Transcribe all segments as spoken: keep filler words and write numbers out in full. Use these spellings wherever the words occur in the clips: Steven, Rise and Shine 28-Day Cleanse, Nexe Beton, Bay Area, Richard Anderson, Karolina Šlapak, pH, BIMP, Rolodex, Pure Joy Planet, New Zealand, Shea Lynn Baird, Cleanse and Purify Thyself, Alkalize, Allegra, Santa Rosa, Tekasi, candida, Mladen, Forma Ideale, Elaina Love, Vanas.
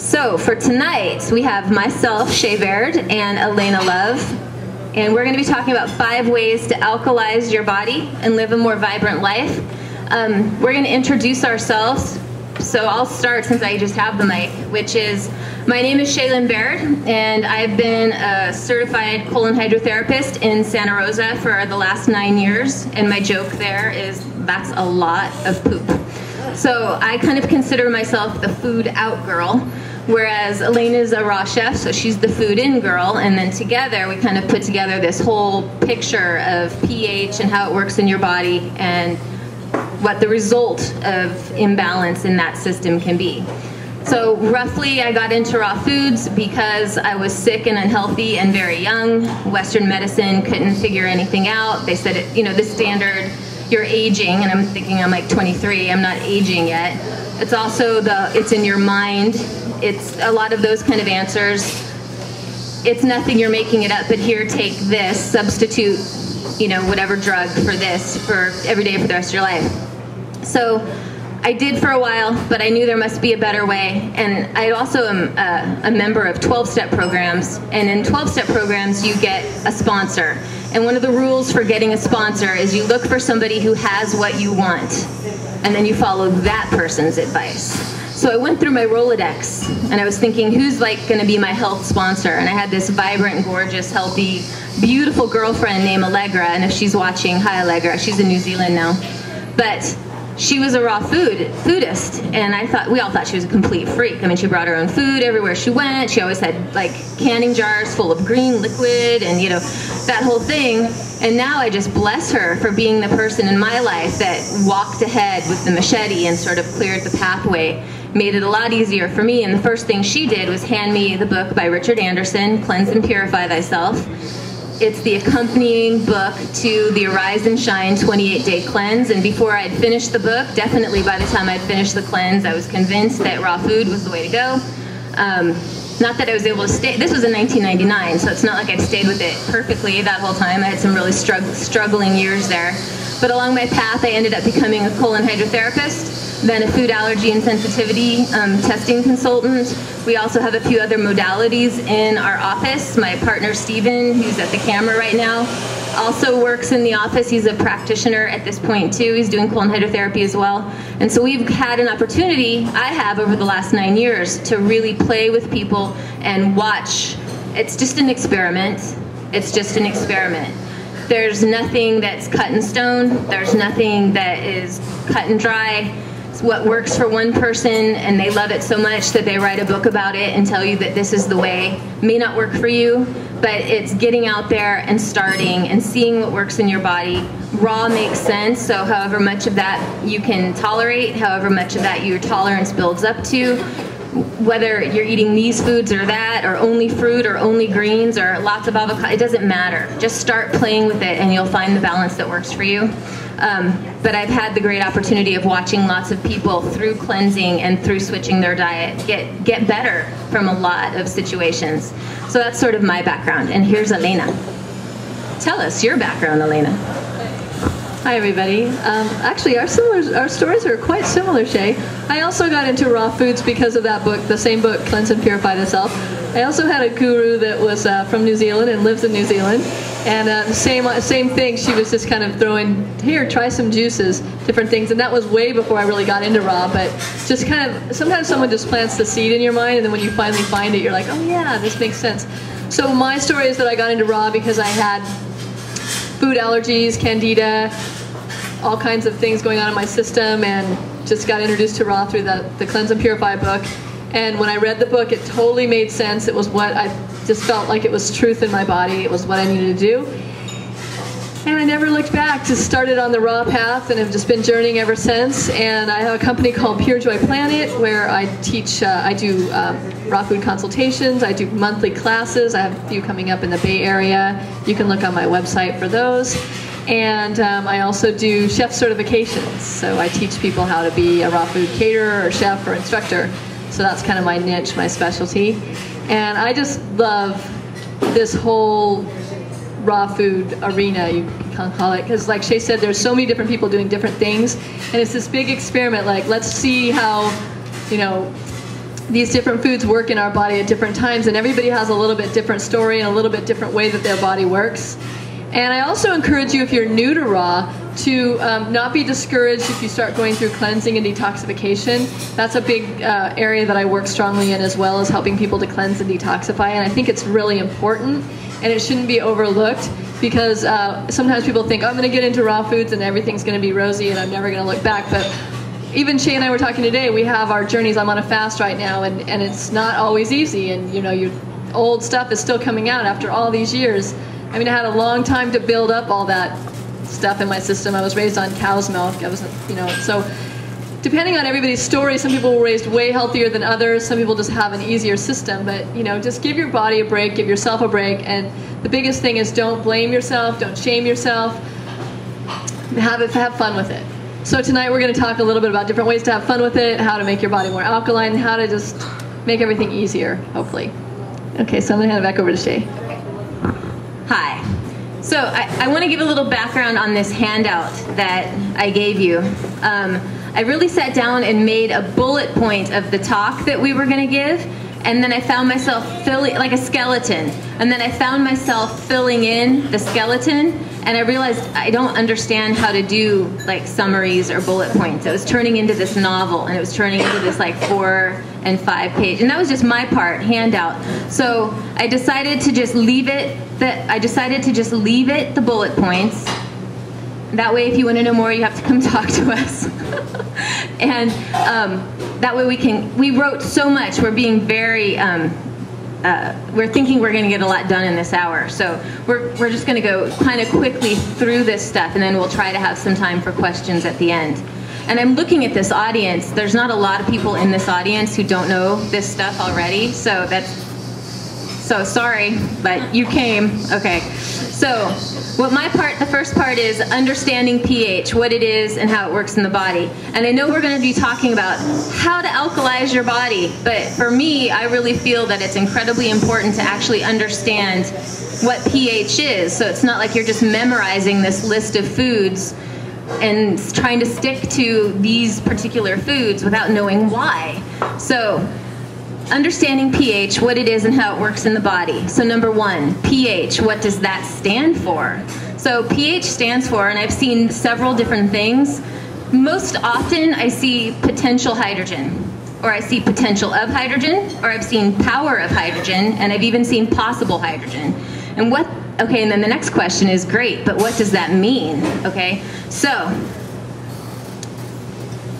So for tonight, we have myself, Shea Baird, and Elaina Love, and we're going to be talking about five ways to alkalize your body and live a more vibrant life. Um, we're going to introduce ourselves. So I'll start since I just have the mic, which is, my name is Shea Lynn Baird, and I've been a certified colon hydrotherapist in Santa Rosa for the last nine years, and my joke there is, that's a lot of poop. So I kind of consider myself the food out girl, whereas Elaina's a raw chef, so she's the food in girl, and then together we kind of put together this whole picture of pH and how it works in your body, and what the result of imbalance in that system can be. So roughly, I got into raw foods because I was sick and unhealthy and very young. Western medicine couldn't figure anything out. They said, it, you know, the standard, you're aging, and I'm thinking I'm like twenty-three, I'm not aging yet. It's also the, it's in your mind. It's a lot of those kind of answers. It's nothing, you're making it up, but here, take this, substitute, you know, whatever drug for this for every day for the rest of your life. So I did for a while, but I knew there must be a better way. And I also am a, a member of twelve-step programs. And in twelve-step programs, you get a sponsor. And one of the rules for getting a sponsor is you look for somebody who has what you want, and then you follow that person's advice. So I went through my Rolodex, and I was thinking, who's like gonna be my health sponsor? And I had this vibrant, gorgeous, healthy, beautiful girlfriend named Allegra, and if she's watching, hi Allegra, she's in New Zealand now. But she was a raw food foodist, and I thought, we all thought she was a complete freak. I mean, she brought her own food everywhere she went. She always had like canning jars full of green liquid and, you know, that whole thing. And now I just bless her for being the person in my life that walked ahead with the machete and sort of cleared the pathway, made it a lot easier for me. And the first thing she did was hand me the book by Richard Anderson, Cleanse and Purify Thyself. It's the accompanying book to the Rise and Shine twenty-eight day Cleanse, and before I'd finished the book, definitely by the time I'd finished the cleanse, I was convinced that raw food was the way to go. Um, not that I was able to stay, this was in nineteen ninety-nine, so it's not like I'd stayed with it perfectly that whole time. I had some really strugg struggling years there. But along my path, I ended up becoming a colon hydrotherapist, then a food allergy and sensitivity um, testing consultant. We also have a few other modalities in our office. My partner, Steven, who's at the camera right now, also works in the office. He's a practitioner at this point, too. He's doing colon hydrotherapy as well. And so we've had an opportunity, I have, over the last nine years, to really play with people and watch. It's just an experiment. It's just an experiment. There's nothing that's cut in stone. There's nothing that is cut and dry. It's what works for one person, and they love it so much that they write a book about it and tell you that this is the way. May not work for you, but it's getting out there and starting and seeing what works in your body. Raw makes sense, so however much of that you can tolerate, however much of that your tolerance builds up to, whether you're eating these foods or that, or only fruit or only greens or lots of avocado, it doesn't matter. Just start playing with it and you'll find the balance that works for you. Um, but I've had the great opportunity of watching lots of people through cleansing and through switching their diet get, get better from a lot of situations. So that's sort of my background. And here's Elaina. Tell us your background, Elaina. Hi everybody. Um, actually, our, similar, our stories are quite similar, Shea. I also got into raw foods because of that book, the same book, Cleanse and Purify Thyself. I also had a guru that was uh, from New Zealand and lives in New Zealand. And uh, same, same thing, she was just kind of throwing, here, try some juices, different things. And that was way before I really got into raw, but just kind of, sometimes someone just plants the seed in your mind, and then when you finally find it, you're like, oh yeah, this makes sense. So my story is that I got into raw because I had food allergies, candida, all kinds of things going on in my system, and just got introduced to raw through the, the Cleanse and Purify book. And when I read the book, it totally made sense. It was what I just felt like it was truth in my body. It was what I needed to do. And I never looked back. Just started on the raw path and have just been journeying ever since. And I have a company called Pure Joy Planet where I teach, uh, I do um, raw food consultations, I do monthly classes. I have a few coming up in the Bay Area. You can look on my website for those. And um, I also do chef certifications. So I teach people how to be a raw food caterer or chef or instructor. So that's kind of my niche, my specialty. And I just love this whole raw food arena, you can call it, because like Shea said, there's so many different people doing different things, and it's this big experiment, like, let's see how, you know, these different foods work in our body at different times, and everybody has a little bit different story and a little bit different way that their body works. And I also encourage you, if you're new to raw, to um, not be discouraged if you start going through cleansing and detoxification. That's a big uh, area that I work strongly in, as well as helping people to cleanse and detoxify. And I think it's really important, and it shouldn't be overlooked, because uh, sometimes people think, oh, I'm going to get into raw foods and everything's going to be rosy and I'm never going to look back. But even Shea and I were talking today, we have our journeys. I'm on a fast right now, and, and it's not always easy. And, you know, your old stuff is still coming out after all these years. I mean, I had a long time to build up all that stuff in my system. I was raised on cow's milk. I was, you know, so depending on everybody's story, some people were raised way healthier than others. Some people just have an easier system. But, you know, just give your body a break, give yourself a break. And the biggest thing is don't blame yourself, don't shame yourself. Have it, have fun with it. So tonight we're going to talk a little bit about different ways to have fun with it, how to make your body more alkaline, how to just make everything easier, hopefully. Okay, so I'm going to hand it back over to Shea. Hi. So I, I want to give a little background on this handout that I gave you. Um, I really sat down and made a bullet point of the talk that we were going to give, and then I found myself filling, like a skeleton, and then I found myself filling in the skeleton, and I realized I don't understand how to do like summaries or bullet points. It was turning into this novel, and it was turning into this like four and five page, and that was just my part, handout. So I decided to just leave it. That I decided to just leave it the bullet points. That way, if you want to know more, you have to come talk to us. And um, that way we can, we wrote so much, we're being very, um, uh, we're thinking we're going to get a lot done in this hour. So we're, we're just going to go kind of quickly through this stuff, and then we'll try to have some time for questions at the end. And I'm looking at this audience. There's not a lot of people in this audience who don't know this stuff already. So that's, so sorry, but you came. Okay. So what my part, the first part is understanding pH, what it is and how it works in the body. And I know we're going to be talking about how to alkalize your body, but for me, I really feel that it's incredibly important to actually understand what pH is. So it's not like you're just memorizing this list of foods and trying to stick to these particular foods without knowing why. So understanding pH, what it is and how it works in the body. So number one, pH, what does that stand for? So pH stands for, and I've seen several different things. Most often I see potential hydrogen, or I see potential of hydrogen, or I've seen power of hydrogen, and I've even seen possible hydrogen. And what, okay, and then the next question is, great, but what does that mean? Okay, so,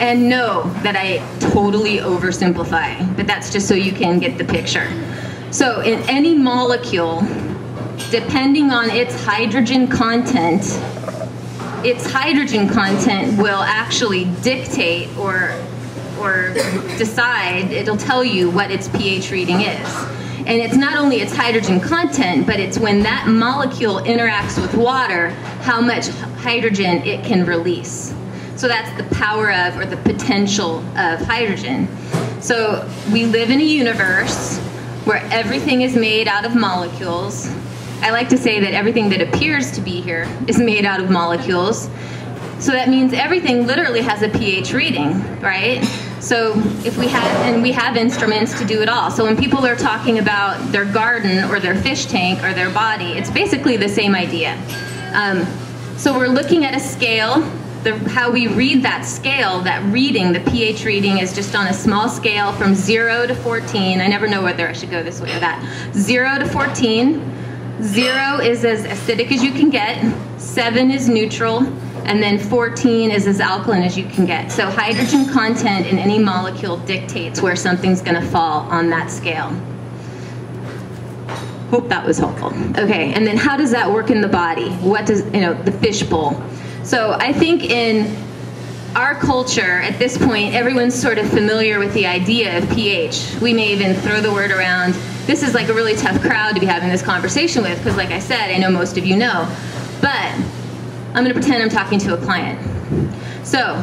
and know that I totally oversimplify, but that's just so you can get the picture. So in any molecule, depending on its hydrogen content, its hydrogen content will actually dictate or, or decide, it'll tell you what its pH reading is. And it's not only its hydrogen content, but it's when that molecule interacts with water, how much hydrogen it can release. So that's the power of, or the potential of hydrogen. So we live in a universe where everything is made out of molecules. I like to say that everything that appears to be here is made out of molecules. So that means everything literally has a pH reading, right? So if we have, and we have instruments to do it all. So when people are talking about their garden or their fish tank or their body, it's basically the same idea. Um, so we're looking at a scale. The, how we read that scale, that reading, the pH reading is just on a small scale from zero to fourteen. I never know whether I should go this way or that. zero to fourteen. zero is as acidic as you can get. seven is neutral. And then fourteen is as alkaline as you can get. So hydrogen content in any molecule dictates where something's going to fall on that scale. Hope that was helpful. Okay, and then how does that work in the body? What does, you know, the fishbowl. So I think in our culture, at this point, everyone's sort of familiar with the idea of pH. We may even throw the word around. This is like a really tough crowd to be having this conversation with, because like I said, I know most of you know. But I'm going to pretend I'm talking to a client. So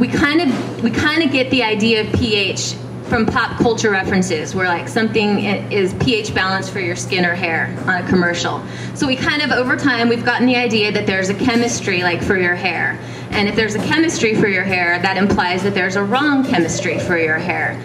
we kind of, we kind of get the idea of pH from pop culture references, where like something is pH balanced for your skin or hair on a commercial. So we kind of, over time, we've gotten the idea that there's a chemistry like for your hair. And if there's a chemistry for your hair, that implies that there's a wrong chemistry for your hair.